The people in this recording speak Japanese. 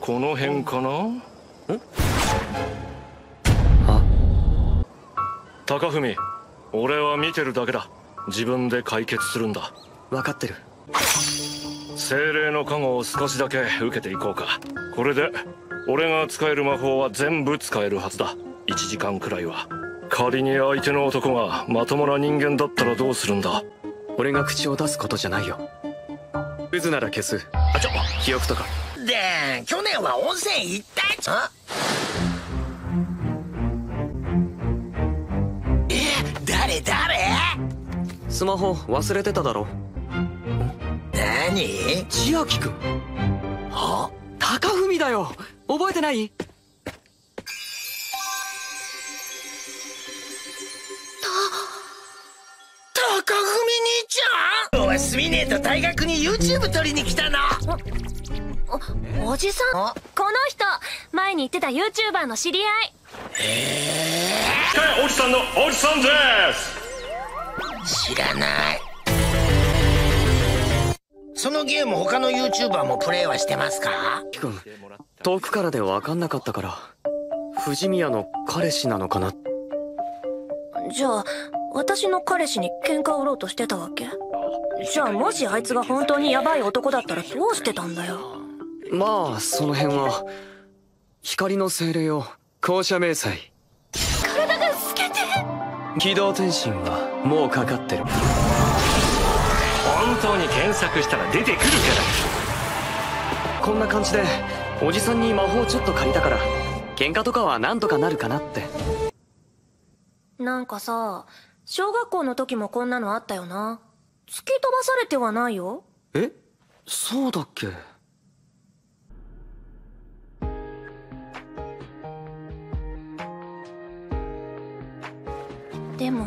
この辺かな。あ、高文、俺は見てるだけだ。自分で解決するんだ。分かってる。精霊の加護を少しだけ受けていこうか。これで俺が使える魔法は全部使えるはずだ。1時間くらいは。仮に相手の男がまともな人間だったらどうするんだ。俺が口を出すことじゃないよ。渦なら消す。あ、記憶とかで。去年は温泉行ったじゃん。誰スマホ忘れてただろ。何？千秋君。は？高文だよ。覚えてない？高文兄ちゃん。おい、すみねえと大学に YouTube 撮りに来たの。おじさん。この人前に言ってた YouTuber の知り合い。おじさんのおじさんです。知らない。そのゲーム他の YouTuber もプレイはしてますか？君、遠くからで分かんなかったから。藤宮の彼氏なのかな。じゃあ私の彼氏に喧嘩を売ろうとしてたわけ？じゃあもしあいつが本当にヤバい男だったらどうしてたんだよ。まあその辺は光の精霊を校舎迷彩。体が透けて。軌道転身はもうかかってる。本当に検索したら出てくるから。こんな感じでおじさんに魔法ちょっと借りたから喧嘩とかはなんとかなるかなって。なんかさ、小学校の時もこんなのあったよな。突き飛ばされてはないよ。え、そうだっけ。でも